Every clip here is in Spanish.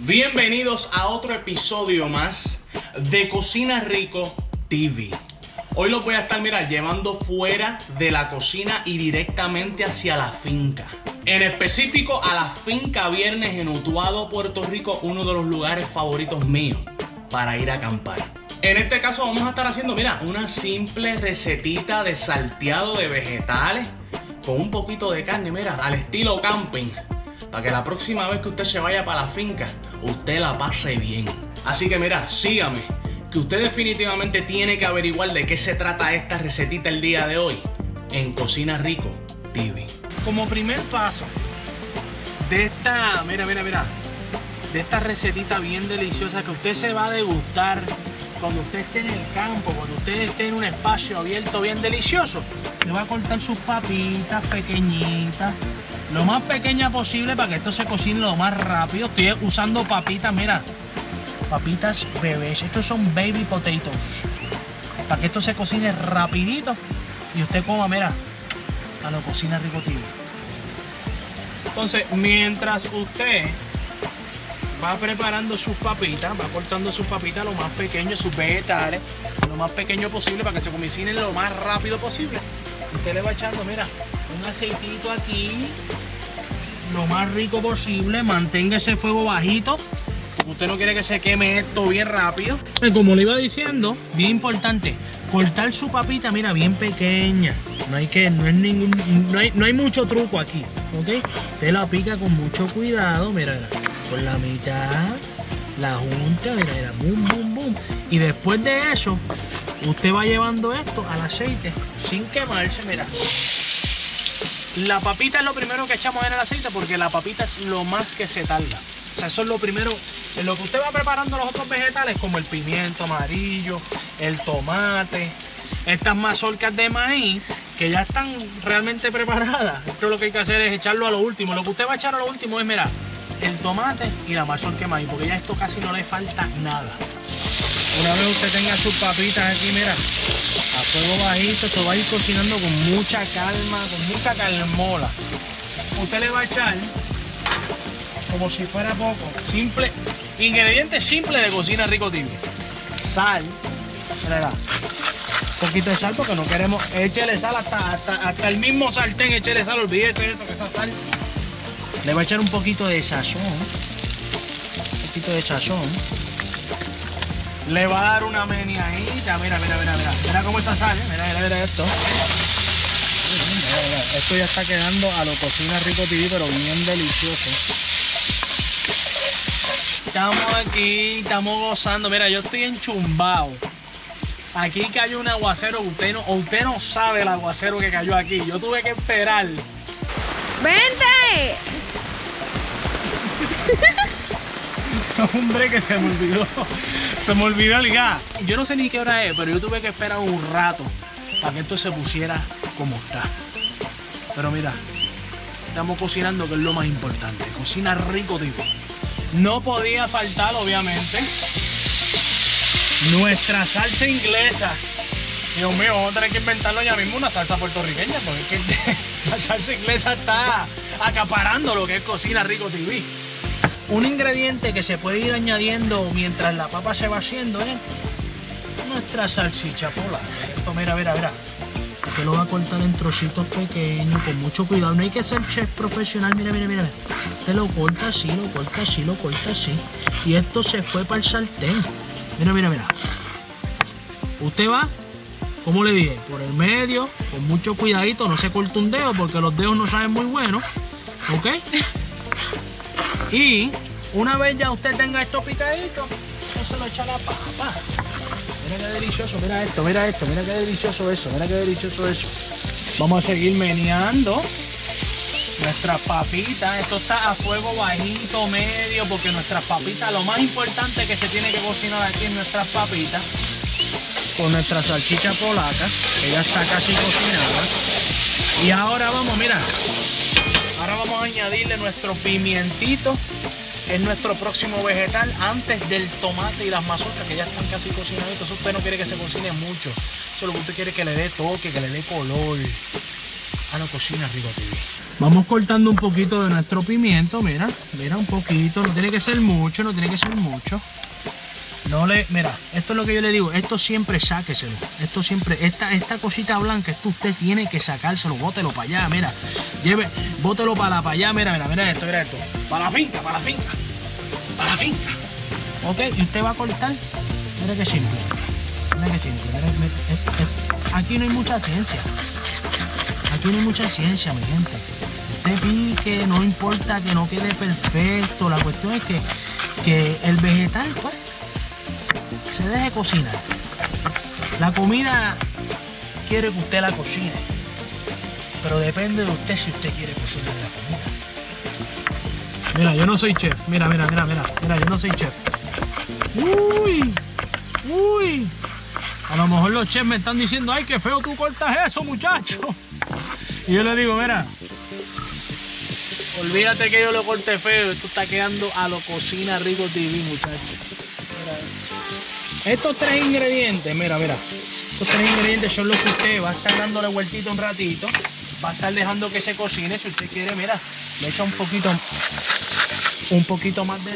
Bienvenidos a otro episodio más de Cocina Rico TV. Hoy los voy a estar, mira, llevando fuera de la cocina y directamente hacia la finca. En específico a la Finca Viernes en Utuado, Puerto Rico, uno de los lugares favoritos míos para ir a acampar. En este caso vamos a estar haciendo, mira, una simple recetita de salteado de vegetales con un poquito de carne, mira, al estilo camping. Para que la próxima vez que usted se vaya para la finca, usted la pase bien. Así que mira, sígame, que usted definitivamente tiene que averiguar de qué se trata esta recetita el día de hoy en Cocina Rico TV. Como primer paso de esta, de esta recetita bien deliciosa que usted se va a degustar cuando usted esté en el campo, cuando usted esté en un espacio abierto bien delicioso, le va a cortar sus papitas pequeñitas, lo más pequeña posible para que esto se cocine lo más rápido. Estoy usando papitas, mira, papitas bebés. Estos son baby potatoes. Para que esto se cocine rapidito y usted coma, mira, a la Cocina Rico TV. Entonces, mientras usted va preparando sus papitas, va cortando sus papitas lo más pequeño, sus vegetales, lo más pequeño posible para que se cocinen lo más rápido posible. Usted le va echando, mira, un aceitito aquí, lo más rico posible. Mantenga ese fuego bajito, porque usted no quiere que se queme esto bien rápido. Como le iba diciendo, bien importante, cortar su papita, mira, bien pequeña. No hay mucho truco aquí, ¿ok? Usted la pica con mucho cuidado, mira, por la mitad, la junta, mira, boom, boom, boom. Y después de eso, usted va llevando esto al aceite sin quemarse, mira. La papita es lo primero que echamos en el aceite porque la papita es lo más que se tarda. O sea, eso es lo primero. En lo que usted va preparando los otros vegetales, como el pimiento amarillo, el tomate, estas mazorcas de maíz, que ya están realmente preparadas. Esto lo que hay que hacer es echarlo a lo último. Lo que usted va a echar a lo último es, mira, el tomate y la mazorca de maíz, porque ya esto casi no le falta nada. Una vez usted tenga sus papitas aquí, mira, a fuego bajito, esto va a ir cocinando con mucha calma, con mucha calmola. Usted le va a echar, como si fuera poco, simple, ingrediente simple de Cocina Rico TV. Sal, mira, un poquito de sal porque no queremos, échele sal hasta el mismo sartén, échele sal, olvídate de eso, que esa sal. Le va a echar un poquito de sazón, Le va a dar una meneadita, mira. Mira cómo esa sale, mira esto. Esto ya está quedando a lo Cocina Rico TV, pero bien delicioso. Estamos aquí, estamos gozando. Mira, yo estoy enchumbado. Aquí cayó un aguacero, usted no sabe el aguacero que cayó aquí. Yo tuve que esperar. ¡Vente! Hombre, que se me olvidó. Se me olvidó el gas. Yo no sé ni qué hora es, pero yo tuve que esperar un rato para que esto se pusiera como está. Pero mira, estamos cocinando, que es lo más importante. Cocina Rico TV. No podía faltar, obviamente, nuestra salsa inglesa. Dios mío, vamos a tener que inventarlo ya mismo, una salsa puertorriqueña, porque es que la salsa inglesa está acaparando lo que es Cocina Rico TV. Un ingrediente que se puede ir añadiendo mientras la papa se va haciendo es nuestra salchicha polar. Esto, mira. Usted lo va a cortar en trocitos pequeños, con mucho cuidado. No hay que ser chef profesional, mira. Usted lo corta así, lo corta así. Y esto se fue para el sartén. Mira. Usted va, como le dije, por el medio, con mucho cuidadito. No se corta un dedo porque los dedos no saben muy bueno, ¿ok? Y una vez ya usted tenga esto picadito, eso se lo echa la papa. Mira qué delicioso, mira esto, mira qué delicioso eso. Vamos a seguir meneando nuestras papitas. Esto está a fuego bajito, medio, porque nuestras papitas, lo más importante que se tiene que cocinar aquí es nuestras papitas. Con nuestra salchicha polaca, que ya está casi cocinada. Y ahora vamos, mira. Ahora vamos a añadirle nuestro pimientito, es nuestro próximo vegetal, antes del tomate y las mazorcas, que ya están casi cocinaditos. Eso usted no quiere que se cocine mucho, solo que usted quiere que le dé toque, que le dé color a la Cocina Rico TV. Vamos cortando un poquito de nuestro pimiento, mira, mira un poquito, no tiene que ser mucho, no tiene que ser mucho. No le, mira, esto es lo que yo le digo, esto siempre sáqueselo, esto siempre, esta cosita blanca, esto usted tiene que sacárselo, bótelo para allá, mira, lleve, bótelo para allá, mira, mira, mira esto, para la finca, ok, y usted va a cortar, mira que simple, mira, aquí no hay mucha ciencia, mi gente, usted pique, no importa que no quede perfecto, la cuestión es que el vegetal, pues, se deje cocinar. La comida quiere que usted la cocine, pero depende de usted si usted quiere cocinar la comida. Mira, yo no soy chef. Mira, yo no soy chef. Uy. A lo mejor los chefs me están diciendo, ay, qué feo tú cortas eso, muchacho. Y yo le digo, mira, olvídate que yo lo corté feo. Esto está quedando a lo Cocina Rico TV, muchacho. Estos tres ingredientes, mira, estos tres ingredientes son los que usted va a estar dándole vueltito un ratito, va a estar dejando que se cocine. Si usted quiere, mira, le echa un poquito más de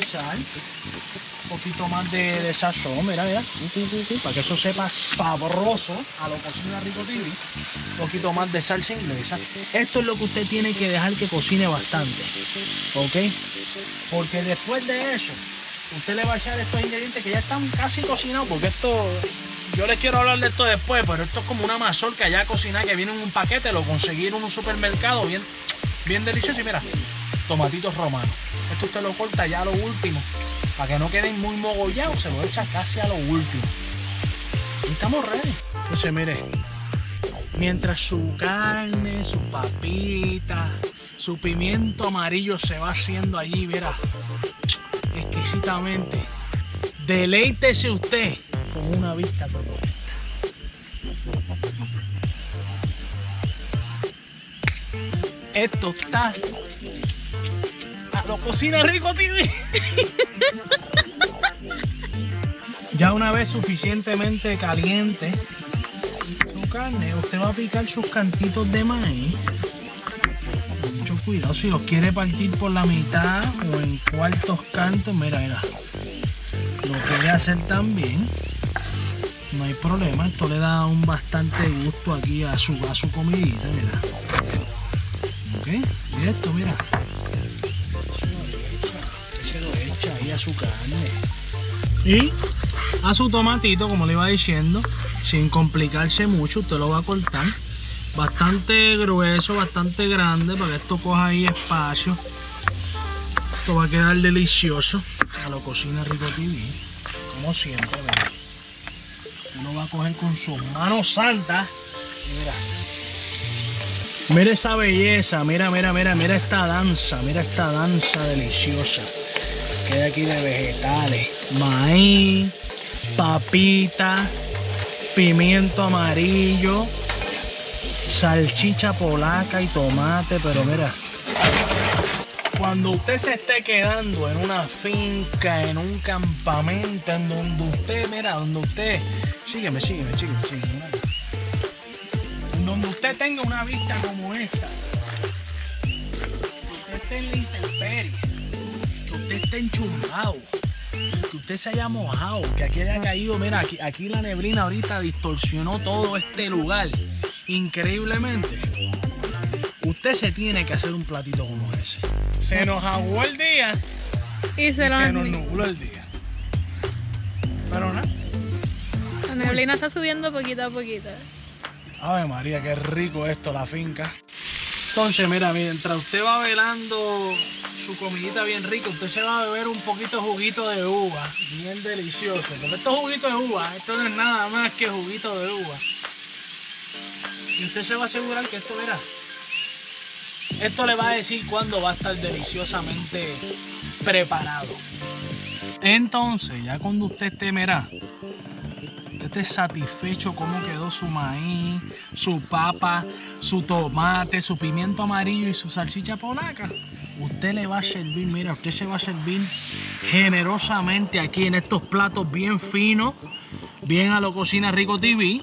sal, un poquito más de sazón, mira, para que eso sepa sabroso a lo Cocina Rico TV, un poquito más de salsa inglesa. Esto es lo que usted tiene que dejar que cocine bastante, ¿ok? Porque después de eso, usted le va a echar estos ingredientes que ya están casi cocinados, porque esto, yo les quiero hablar de esto después, pero esto es como una mazorca ya cocinada que viene en un paquete, lo conseguí en un supermercado bien delicioso. Y mira, tomatitos romanos. Esto usted lo corta ya a lo último, para que no queden muy mogollados, se lo echa casi a lo último. Y estamos ready. Entonces mire, mientras su carne, su papita, su pimiento amarillo se va haciendo allí, verá, exquisitamente, deleítese usted con una vista como esta. Esto está a lo Cocina Rico TV. Ya una vez suficientemente caliente su carne, usted va a picar sus cantitos de maíz. Cuidado si los quiere partir por la mitad o en cuartos cantos, mira, lo puede hacer también, no hay problema. Esto le da un bastante gusto aquí a su comidita, mira, ok, mira esto, mira, se lo echa ahí a su carne y a su tomatito, como le iba diciendo, sin complicarse mucho. Usted lo va a cortar bastante grueso, bastante grande, para que esto coja ahí espacio. Esto va a quedar delicioso a lo Cocina Rico TV, como siempre, ¿verdad? Uno va a coger con sus manos santas, mira esa belleza, mira esta danza deliciosa que hay aquí de vegetales, maíz, papita, pimiento amarillo, salchicha polaca y tomate. Pero mira, cuando usted se esté quedando en una finca, en un campamento, en donde usted, sígueme, en donde usted tenga una vista como esta, que usted esté en la intemperie, que usted esté enchumbado, que usted se haya mojado, que aquí haya caído, mira, aquí la neblina ahorita distorsionó todo este lugar increíblemente. Usted se tiene que hacer un platito como ese. Se nos aguó el día y se nos nubló el día, pero nada, la neblina está subiendo poquito a poquito. Ave María, qué rico esto, la finca. Entonces mira, mientras usted va velando su comidita bien rica, usted se va a beber un poquito de juguito de uva, bien delicioso. Pero estos juguitos de uva, esto no es nada más que juguito de uva. Y usted se va a asegurar que esto, verá, esto le va a decir cuándo va a estar deliciosamente preparado. Entonces, ya cuando usted esté, verá, usted esté satisfecho cómo quedó su maíz, su papa, su tomate, su pimiento amarillo y su salchicha polaca, usted le va a servir, mira, usted se va a servir generosamente aquí en estos platos bien finos, bien a lo Cocina Rico TV.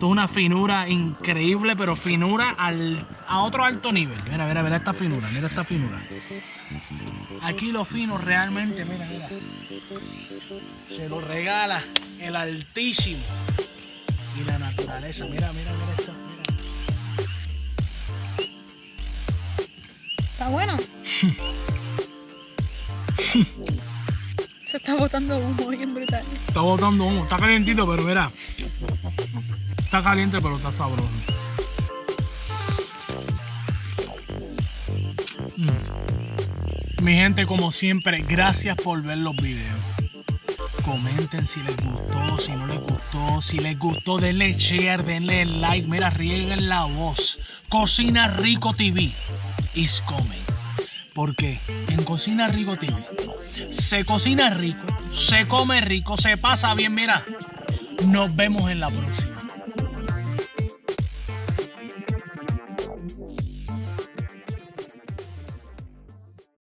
Esto es una finura increíble, pero finura a otro alto nivel. Mira, mira, mira esta finura, mira esta finura. Aquí lo fino realmente, mira, mira. Se lo regala el Altísimo. Y la naturaleza, mira, mira, mira esta, mira. Está bueno. Se está botando humo bien brutal. Está botando humo, está calientito, pero mira. Está caliente, pero está sabroso. Mi gente, como siempre, gracias por ver los videos. Comenten si les gustó, si no les gustó. Si les gustó, denle share, denle like. Mira, rieguen la voz. Cocina Rico TV is coming. Porque en Cocina Rico TV se cocina rico, se come rico, se pasa bien. Mira, nos vemos en la próxima.